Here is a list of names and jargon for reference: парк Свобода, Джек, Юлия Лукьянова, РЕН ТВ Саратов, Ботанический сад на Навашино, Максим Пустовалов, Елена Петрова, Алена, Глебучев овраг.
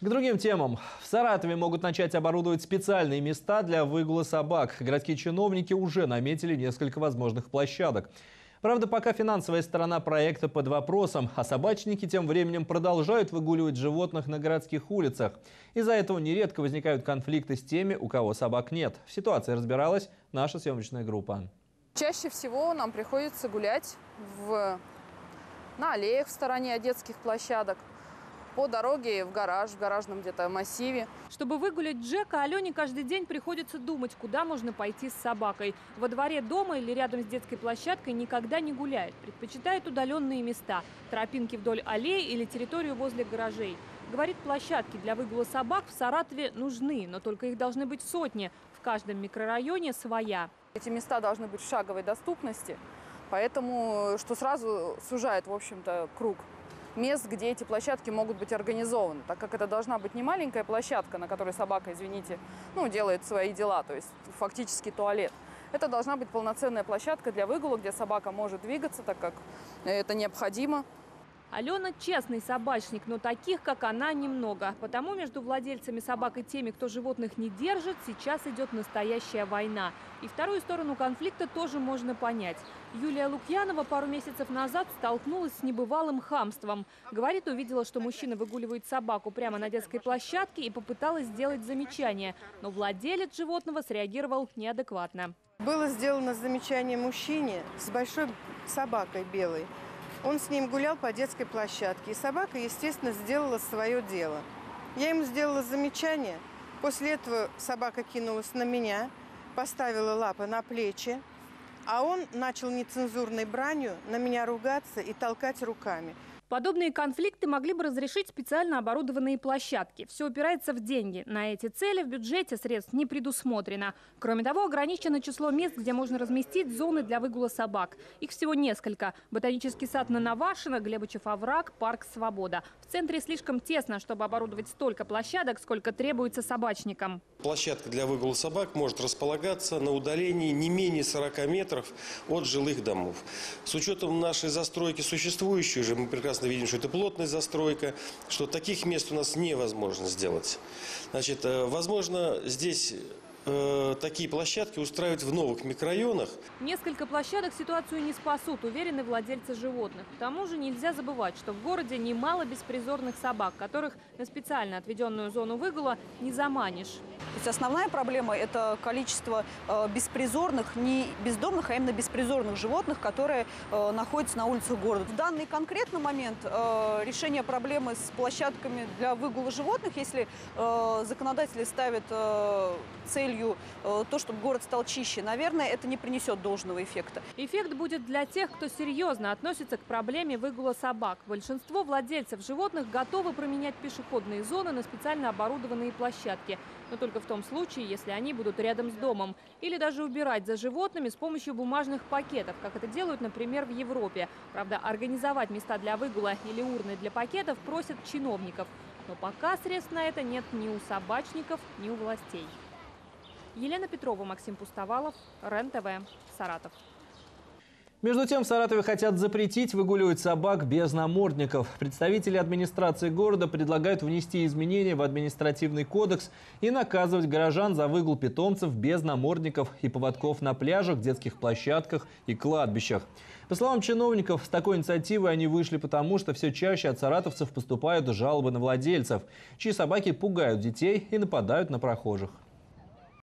К другим темам. В Саратове могут начать оборудовать специальные места для выгула собак. Городские чиновники уже наметили несколько возможных площадок. Правда, пока финансовая сторона проекта под вопросом, а собачники тем временем продолжают выгуливать животных на городских улицах. Из-за этого нередко возникают конфликты с теми, у кого собак нет. В ситуации разбиралась наша съемочная группа. Чаще всего нам приходится гулять на аллеях в стороне от детских площадок. По дороге в гараж, в гаражном где-то массиве. Чтобы выгулять Джека, Алене каждый день приходится думать, куда можно пойти с собакой. Во дворе дома или рядом с детской площадкой никогда не гуляет. Предпочитает удаленные места, тропинки вдоль аллеи или территорию возле гаражей. Говорит, площадки для выгула собак в Саратове нужны, но только их должны быть сотни. В каждом микрорайоне своя. Эти места должны быть в шаговой доступности, поэтому что сразу сужает, в общем-то, круг мест, где эти площадки могут быть организованы, так как это должна быть не маленькая площадка, на которой собака, извините, делает свои дела, то есть фактически туалет. Это должна быть полноценная площадка для выгула, где собака может двигаться, так как это необходимо. Алена – честный собачник, но таких, как она, немного. Потому между владельцами собак и теми, кто животных не держит, сейчас идет настоящая война. И вторую сторону конфликта тоже можно понять. Юлия Лукьянова пару месяцев назад столкнулась с небывалым хамством. Говорит, увидела, что мужчина выгуливает собаку прямо на детской площадке и попыталась сделать замечание. Но владелец животного среагировал неадекватно. Было сделано замечание мужчине с большой собакой белой. Он с ним гулял по детской площадке, и собака, естественно, сделала свое дело. Я ему сделала замечание. После этого собака кинулась на меня, поставила лапы на плечи, а он начал нецензурной бранью на меня ругаться и толкать руками. Подобные конфликты могли бы разрешить специально оборудованные площадки. Все упирается в деньги. На эти цели в бюджете средств не предусмотрено. Кроме того, ограничено число мест, где можно разместить зоны для выгула собак. Их всего несколько. Ботанический сад на Навашино, Глебучев овраг, парк Свобода. В центре слишком тесно, чтобы оборудовать столько площадок, сколько требуется собачникам. Площадка для выгула собак может располагаться на удалении не менее 40 метров от жилых домов. С учетом нашей застройки существующей же, мы прекрасно видим, что это плотная застройка, что таких мест у нас невозможно сделать. Значит, возможно, здесь такие площадки устраивать в новых микрорайонах. Несколько площадок ситуацию не спасут, уверены владельцы животных. К тому же нельзя забывать, что в городе немало беспризорных собак, которых на специально отведенную зону выгула не заманишь. То есть основная проблема – это количество беспризорных, не бездомных, а именно беспризорных животных, которые находятся на улицах города. В данный конкретный момент решение проблемы с площадками для выгула животных, если законодатели ставят целью то, чтобы город стал чище, наверное, это не принесет должного эффекта. Эффект будет для тех, кто серьезно относится к проблеме выгула собак. Большинство владельцев животных готовы променять пешеходные зоны на специально оборудованные площадки. Но только в том случае, если они будут рядом с домом. Или даже убирать за животными с помощью бумажных пакетов, как это делают, например, в Европе. Правда, организовать места для выгула или урны для пакетов просят чиновников. Но пока средств на это нет ни у собачников, ни у властей. Елена Петрова, Максим Пустовалов, РЕН ТВ, Саратов. Между тем, в Саратове хотят запретить выгуливать собак без намордников. Представители администрации города предлагают внести изменения в административный кодекс и наказывать горожан за выгул питомцев без намордников и поводков на пляжах, детских площадках и кладбищах. По словам чиновников, с такой инициативой они вышли потому, что все чаще от саратовцев поступают жалобы на владельцев, чьи собаки пугают детей и нападают на прохожих.